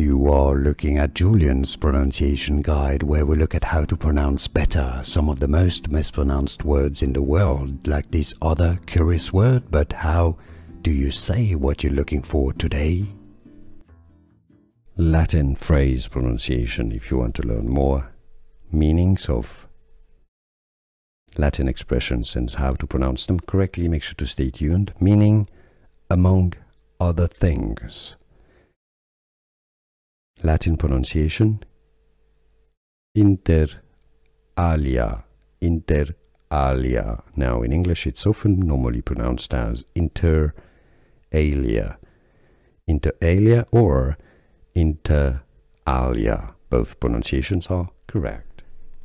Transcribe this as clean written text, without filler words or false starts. You are looking at Julian's pronunciation guide, where we look at how to pronounce better some of the most mispronounced words in the world, like this other curious word. But how do you say what you're looking for today? Latin phrase pronunciation, if you want to learn more meanings of Latin expressions and how to pronounce them correctly, make sure to stay tuned. Meaning, among other things. Latin pronunciation, Inter Alia, Inter Alia. Now in English it's often normally pronounced as Inter Alia, Inter Alia or Inter Alia. Both pronunciations are correct.